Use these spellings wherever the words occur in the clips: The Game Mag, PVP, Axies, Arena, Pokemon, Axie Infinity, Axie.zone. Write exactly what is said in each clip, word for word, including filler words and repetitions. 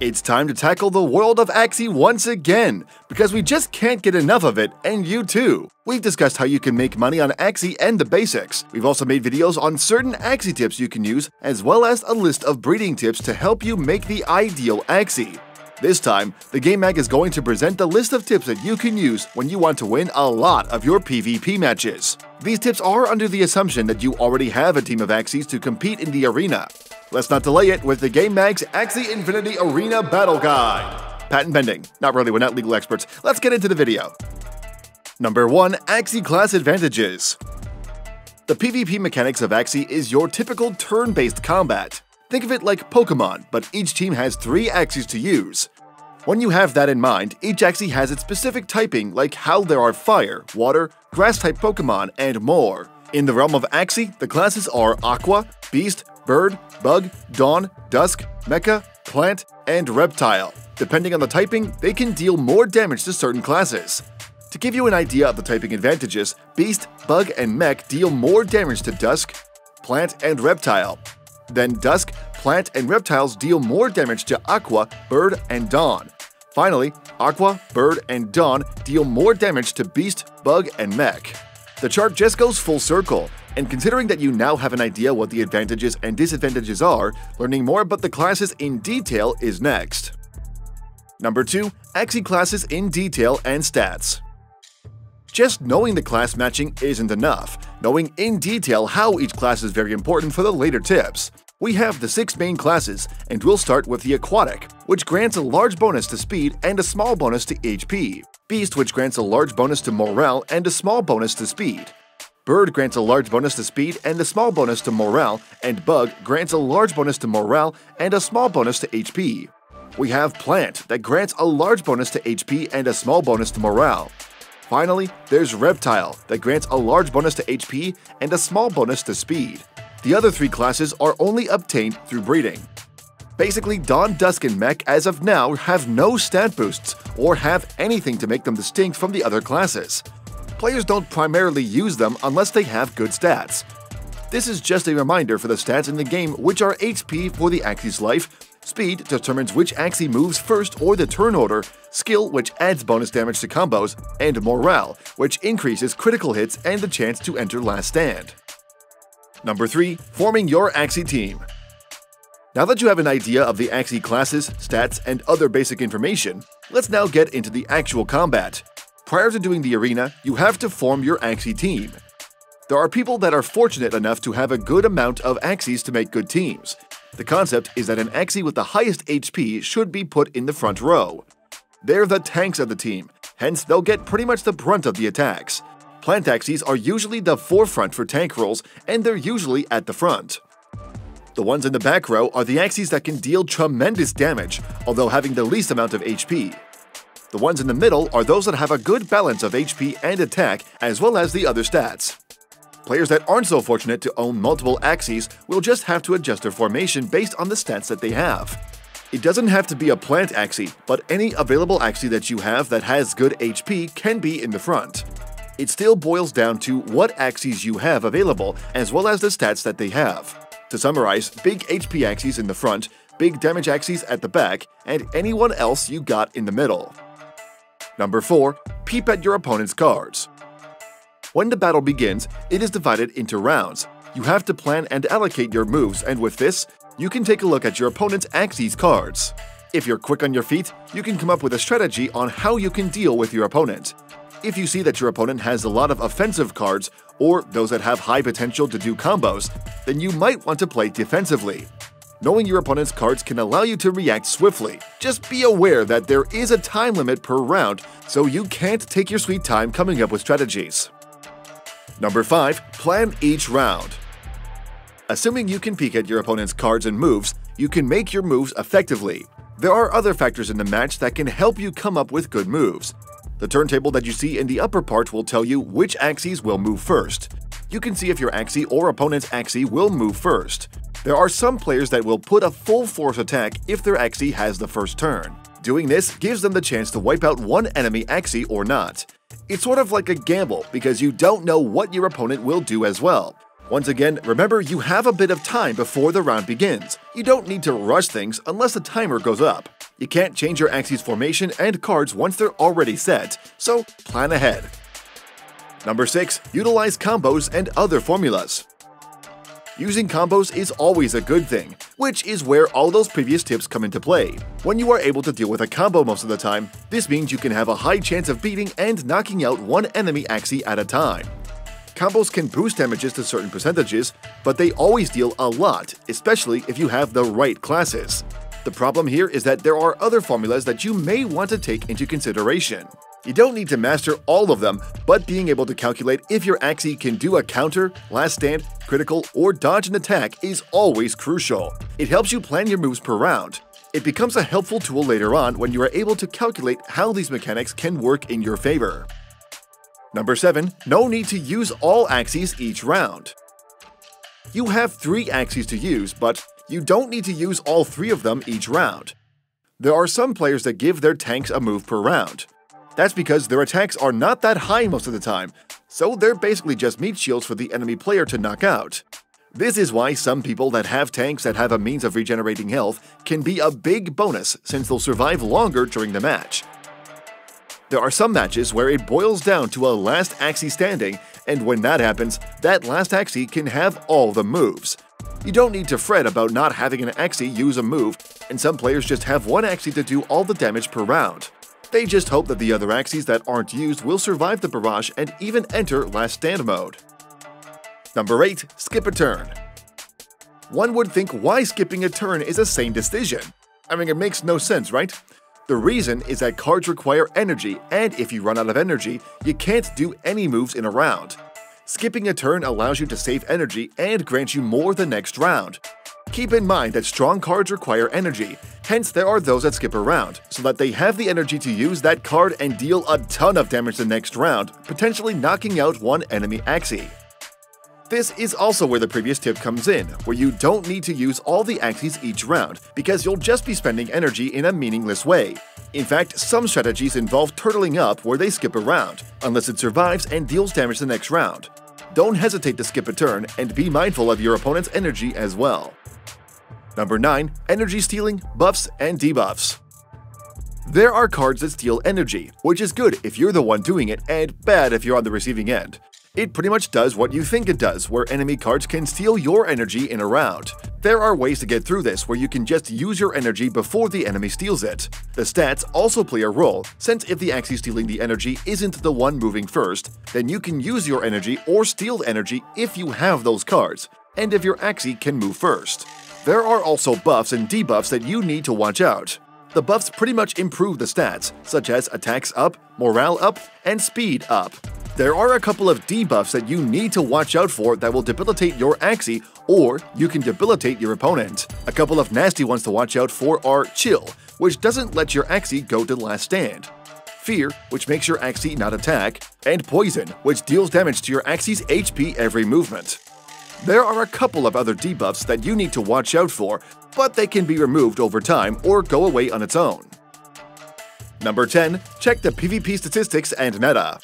It's time to tackle the world of Axie once again, because we just can't get enough of it, and you too. We've discussed how you can make money on Axie and the basics. We've also made videos on certain Axie tips you can use, as well as a list of breeding tips to help you make the ideal Axie. This time, The Game Mag is going to present the list of tips that you can use when you want to win a lot of your P V P matches. These tips are under the assumption that you already have a team of Axies to compete in the arena. Let's not delay it with The Game Mag's Axie Infinity Arena Battle Guide. Patent pending. Not really, we're not legal experts. Let's get into the video. Number one. Axie Class Advantages. The P V P mechanics of Axie is your typical turn-based combat. Think of it like Pokemon, but each team has three Axies to use. When you have that in mind, each Axie has its specific typing, like how there are fire, water, grass-type Pokemon, and more. In the realm of Axie, the classes are Aqua, Beast, Bird, Bug, Dawn, Dusk, Mecha, Plant, and Reptile. Depending on the typing, they can deal more damage to certain classes. To give you an idea of the typing advantages, Beast, Bug, and Mech deal more damage to Dusk, Plant, and Reptile. Then Dusk, Plant, and Reptiles deal more damage to Aqua, Bird, and Dawn. Finally, Aqua, Bird, and Dawn deal more damage to Beast, Bug, and Mech. The chart just goes full circle. And considering that you now have an idea what the advantages and disadvantages are, learning more about the classes in detail is next. Number two. Axie Classes in Detail and Stats. Just knowing the class matching isn't enough. Knowing in detail how each class is very important for the later tips. We have the six main classes, and we'll start with the Aquatic, which grants a large bonus to speed and a small bonus to H P. Beast, which grants a large bonus to morale and a small bonus to speed. Bird grants a large bonus to speed and a small bonus to morale, and Bug grants a large bonus to morale and a small bonus to H P. We have Plant, that grants a large bonus to H P and a small bonus to morale. Finally, there's Reptile, that grants a large bonus to H P and a small bonus to speed. The other three classes are only obtained through breeding. Basically, Dawn, Dusk, and Mech as of now have no stat boosts or have anything to make them distinct from the other classes. Players don't primarily use them unless they have good stats. This is just a reminder for the stats in the game, which are H P for the Axie's life, speed determines which Axie moves first or the turn order, skill which adds bonus damage to combos, and morale which increases critical hits and the chance to enter last stand. Number three. Forming your Axie team. Now that you have an idea of the Axie classes, stats, and other basic information, let's now get into the actual combat. Prior to doing the arena, you have to form your Axie team. There are people that are fortunate enough to have a good amount of Axies to make good teams. The concept is that an Axie with the highest H P should be put in the front row. They're the tanks of the team, hence they'll get pretty much the brunt of the attacks. Plant Axies are usually the forefront for tank rolls, and they're usually at the front. The ones in the back row are the Axies that can deal tremendous damage, although having the least amount of H P. The ones in the middle are those that have a good balance of H P and attack, as well as the other stats. Players that aren't so fortunate to own multiple Axies will just have to adjust their formation based on the stats that they have. It doesn't have to be a Plant Axie, but any available Axie that you have that has good H P can be in the front. It still boils down to what Axies you have available, as well as the stats that they have. To summarize, big H P Axies in the front, big damage Axies at the back, and anyone else you got in the middle. Number four. Peep at your opponent's cards. When the battle begins, it is divided into rounds. You have to plan and allocate your moves, and with this, you can take a look at your opponent's Axie's cards. If you're quick on your feet, you can come up with a strategy on how you can deal with your opponent. If you see that your opponent has a lot of offensive cards, or those that have high potential to do combos, then you might want to play defensively. Knowing your opponent's cards can allow you to react swiftly. Just be aware that there is a time limit per round, so you can't take your sweet time coming up with strategies. Number five. Plan each round. Assuming you can peek at your opponent's cards and moves, you can make your moves effectively. There are other factors in the match that can help you come up with good moves. The turntable that you see in the upper part will tell you which Axies will move first. You can see if your Axie or opponent's Axie will move first. There are some players that will put a full force attack if their Axie has the first turn. Doing this gives them the chance to wipe out one enemy Axie or not. It's sort of like a gamble because you don't know what your opponent will do as well. Once again, remember you have a bit of time before the round begins. You don't need to rush things unless the timer goes up. You can't change your Axie's formation and cards once they're already set, so plan ahead. Number six. Utilize combos and other formulas. Using combos is always a good thing, which is where all those previous tips come into play. When you are able to deal with a combo most of the time, this means you can have a high chance of beating and knocking out one enemy Axie at a time. Combos can boost damages to certain percentages, but they always deal a lot, especially if you have the right classes. The problem here is that there are other formulas that you may want to take into consideration. You don't need to master all of them, but being able to calculate if your Axie can do a counter, last stand, critical, or dodge an attack is always crucial. It helps you plan your moves per round. It becomes a helpful tool later on when you are able to calculate how these mechanics can work in your favor. Number seven. No need to use all Axies each round. You have three Axies to use, but you don't need to use all three of them each round. There are some players that give their tanks a move per round. That's because their attacks are not that high most of the time, so they're basically just meat shields for the enemy player to knock out. This is why some people that have tanks that have a means of regenerating health can be a big bonus, since they'll survive longer during the match. There are some matches where it boils down to a last Axie standing, and when that happens, that last Axie can have all the moves. You don't need to fret about not having an Axie use a move, and some players just have one Axie to do all the damage per round. They just hope that the other Axies that aren't used will survive the barrage and even enter last stand mode. Number eight. Skip a turn. One would think why skipping a turn is a sane decision. I mean, it makes no sense, right? The reason is that cards require energy, and if you run out of energy, you can't do any moves in a round. Skipping a turn allows you to save energy and grants you more the next round. Keep in mind that strong cards require energy, hence there are those that skip around, so that they have the energy to use that card and deal a ton of damage the next round, potentially knocking out one enemy Axie. This is also where the previous tip comes in, where you don't need to use all the Axies each round, because you'll just be spending energy in a meaningless way. In fact, some strategies involve turtling up where they skip around, unless it survives and deals damage the next round. Don't hesitate to skip a turn, and be mindful of your opponent's energy as well. Number nine. Energy stealing, buffs, and debuffs. There are cards that steal energy, which is good if you're the one doing it and bad if you're on the receiving end. It pretty much does what you think it does, where enemy cards can steal your energy in a round. There are ways to get through this where you can just use your energy before the enemy steals it. The stats also play a role, since if the Axie stealing the energy isn't the one moving first, then you can use your energy or steal energy if you have those cards, and if your Axie can move first. There are also buffs and debuffs that you need to watch out. The buffs pretty much improve the stats, such as attacks up, morale up, and speed up. There are a couple of debuffs that you need to watch out for that will debilitate your Axie, or you can debilitate your opponent. A couple of nasty ones to watch out for are Chill, which doesn't let your Axie go to last stand, Fear, which makes your Axie not attack, and Poison, which deals damage to your Axie's H P every movement. There are a couple of other debuffs that you need to watch out for, but they can be removed over time or go away on its own. Number ten. Check the P V P statistics and meta.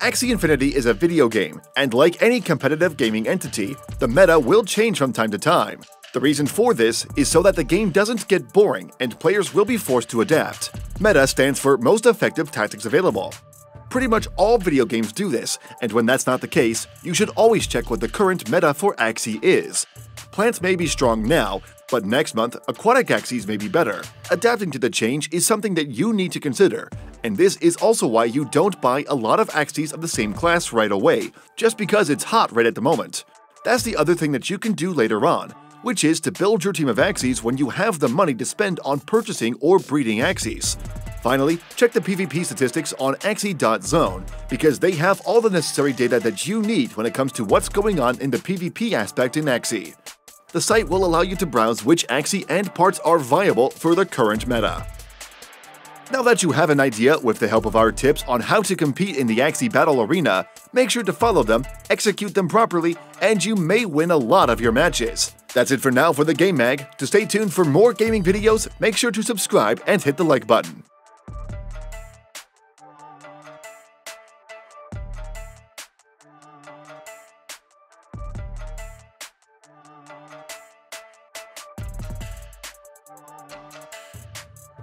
Axie Infinity is a video game, and like any competitive gaming entity, the meta will change from time to time. The reason for this is so that the game doesn't get boring and players will be forced to adapt. Meta stands for Most Effective Tactics Available. Pretty much all video games do this, and when that's not the case, you should always check what the current meta for Axie is. Plants may be strong now, but next month, aquatic Axies may be better. Adapting to the change is something that you need to consider, and this is also why you don't buy a lot of Axies of the same class right away, just because it's hot right at the moment. That's the other thing that you can do later on, which is to build your team of Axies when you have the money to spend on purchasing or breeding Axies. Finally, check the P V P statistics on Axie dot zone, because they have all the necessary data that you need when it comes to what's going on in the P V P aspect in Axie. The site will allow you to browse which Axie and parts are viable for the current meta. Now that you have an idea with the help of our tips on how to compete in the Axie Battle Arena, make sure to follow them, execute them properly, and you may win a lot of your matches. That's it for now for the Game Mag. To stay tuned for more gaming videos, make sure to subscribe and hit the like button.